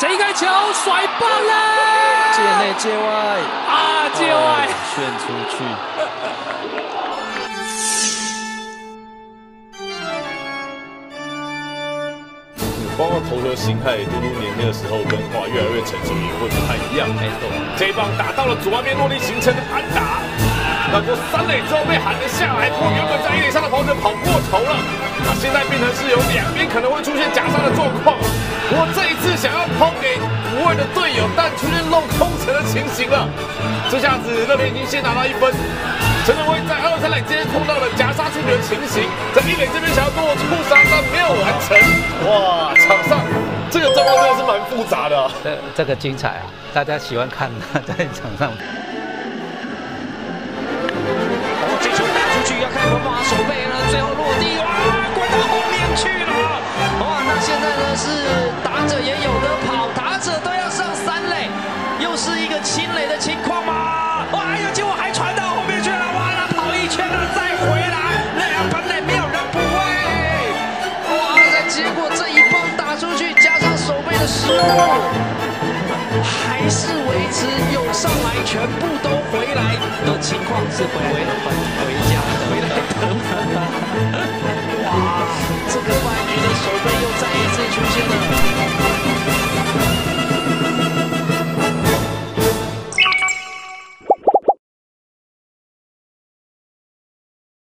整开球甩棒了，界内界外啊，界外炫出去。包括投球形态，嘟嘟年轻的时候跟哇越来越成熟也会不太一样。这一棒打到了左外边落地形成的安打，那过三垒之后被喊了下来，不过原本在一垒上的跑者跑过头了，那现在变成是有两边可能会出现夹杀的状况。 我这一次想要抛给无畏的队友，但出现漏空城的情形了。这下子乐天已经先拿到一分。陈晨威在二三垒之间碰到了夹杀出局的情形，在一垒这边想要做触杀，但没有完成。哇，场上这个状况真的是蛮复杂的、啊。这个精彩啊，大家喜欢看他在场上。这球打出去要开文马手背呢，最后落地，哇，滚到后面去了。 现在呢是打者也有的跑，打者都要上三垒，又是一个清垒的情况嘛。哇，哎呀，结果还传到后面去了，哇，他跑一圈了再回来，两本垒没有人补位。哇，那结果这一棒打出去，加上手背的失误，还是维持有上来全部都回来的情况，是回家的。哇，这个外局的手背又在。